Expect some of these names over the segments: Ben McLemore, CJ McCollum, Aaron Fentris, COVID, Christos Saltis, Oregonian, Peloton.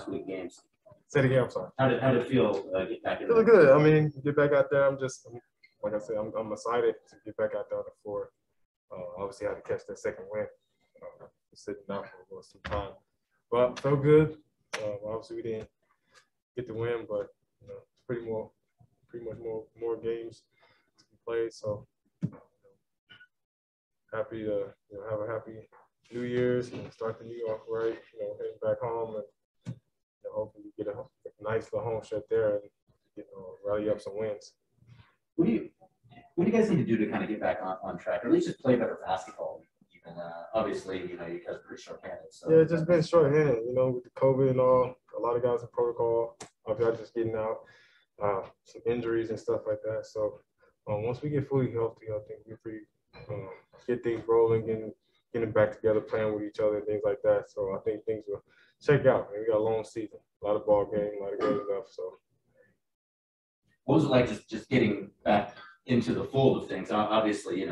subsequent games? Say it again, I'm sorry. How did it feel get back in there? It was good. I mean, get back out there. Like I said, I'm excited to get back out there on the floor. Obviously, I had to catch that second win. Sitting down for a little some time. But felt good. Obviously, we didn't get the win, but you know, it's pretty much more games to be played. So happy to have a happy New Year's and start the year off right. Heading back home and hopefully get a nice little home shut there and rally up some wins. What do you guys need to do to kind of get back on track, or at least just play better basketball? And obviously, you guys are pretty short-handed. So. Yeah, just been short-handed, with the COVID and all. A lot of guys in protocol. A lot of guys just getting out. Some injuries and stuff like that. So once we get fully healthy, I think we get things rolling, getting back together, playing with each other, and things like that. So I think things will check out. I mean, we got a long season, a lot of ball games, a lot of good stuff. So what was it like just getting back into the fold of things? Obviously,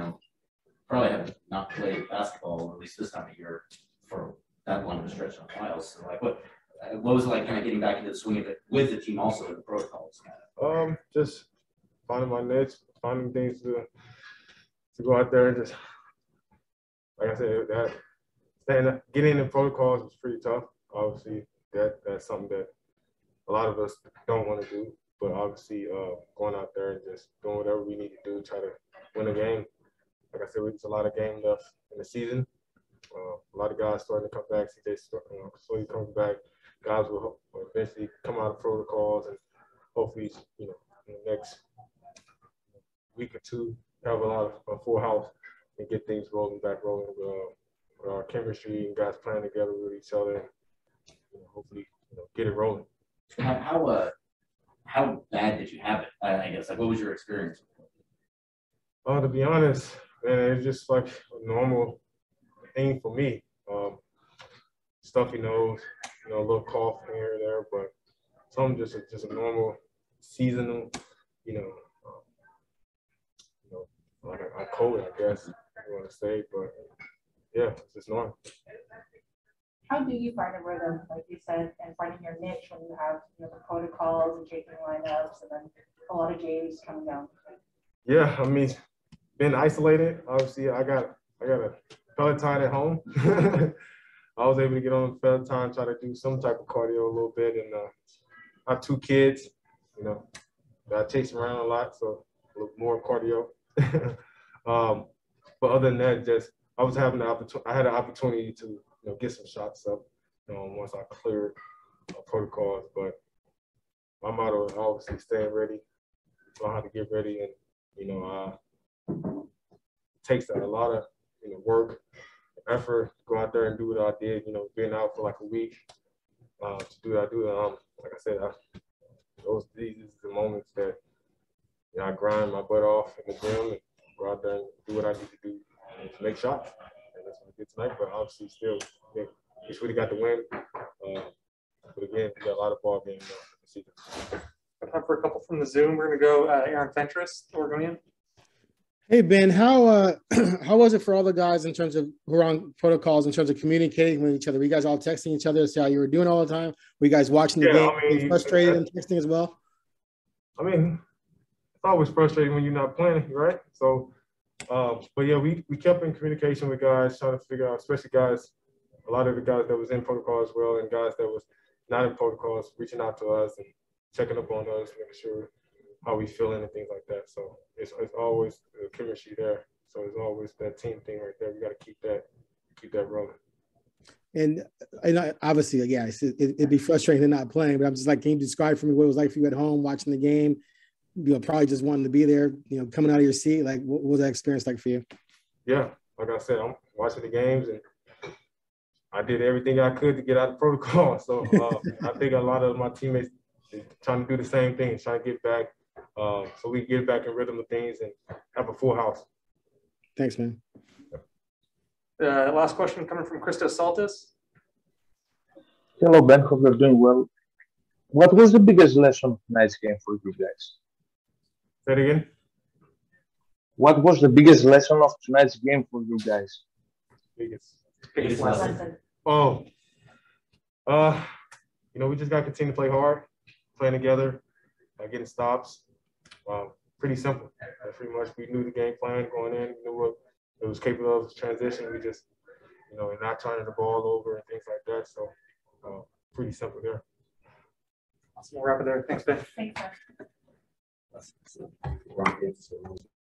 probably haven't not played basketball, at least this time of year, for that long of a stretch in a while. So, like, what was it like kind of getting back into the swing of it with the team also in the protocols? Just finding my niche, finding things to go out there and just, like I said, getting in the protocols was pretty tough. Obviously, that's something that a lot of us don't want to do. But obviously, going out there and just doing whatever we need to do, try to win a game. Like I said, there's a lot of games left in the season. A lot of guys starting to come back. CJ slowly coming back. Guys will eventually come out of protocols, and hopefully, in the next week or two, have a full house and get things rolling with our chemistry and guys playing together with each other. And, hopefully, get it rolling. How bad did you have it? I guess. Like, what was your experience? To be honest. Man, it's just like a normal thing for me. Stuffy nose, a little cough here and there, but some just a normal seasonal, like a cold, I guess you want to say, but yeah, it's just normal. How do you find a rhythm, like you said, and finding your niche when you have the protocols and changing lineups, and then a lot of games coming down? Yeah, I mean. Been isolated. Obviously, I got a Peloton at home. I was able to get on the Peloton, try to do some type of cardio a little bit, and I have two kids, that I chase around a lot, so a little more cardio. But other than that, I had an opportunity to get some shots up, once I cleared protocols. But my motto is obviously staying ready, learn how to get ready, and it takes a lot of work, effort to go out there and do what I did. Being out for like a week to do what I do. Like I said, these are the moments that I grind my butt off in the gym and go out there and do what I need to do to make shots. And that's what we did tonight. But obviously, still, we should have got the win. But again, we got a lot of ball games this season. Time for a couple from the Zoom. We're gonna go Aaron Fentris, Oregonian. Hey Ben, how was it for all the guys in terms of who are on protocols in terms of communicating with each other? Were you guys all texting each other to see how you were doing all the time? Were you guys watching the game, being frustrated and texting as well? I mean, it's always frustrating when you're not playing, right? So, but yeah, we kept in communication with guys, trying to figure out, especially guys, a lot of the guys that was in protocol as well, and guys that was not in protocols, reaching out to us and checking up on us, making sure how we feeling and things like that. So it's always the chemistry there. So it's always that team thing right there. We got to keep that rolling. And obviously, yeah, it'd be frustrating to not playing, but I'm just like, can you describe for me what it was like for you at home watching the game? Probably just wanting to be there, coming out of your seat. Like, what was that experience like for you? Yeah, like I said, I'm watching the games and I did everything I could to get out of protocol. So I think a lot of my teammates trying to do the same thing, trying to get back. So we get back in rhythm of things and have a full house. Thanks, man. Last question coming from Christos Saltis. Hello, Ben. Hope you're doing well. What was the biggest lesson of tonight's game for you guys? Say it again. What was the biggest lesson of tonight's game for you guys? Biggest lesson. Oh. you know, we just got to continue to play hard, playing together, getting stops. Pretty simple. Pretty much we knew the game plan going in, we knew what it was capable of transition. We just, you know, and not turning the ball over and things like that. So pretty simple there. Awesome. We'll wrap it there. Thanks, Ben. Thanks, Ben.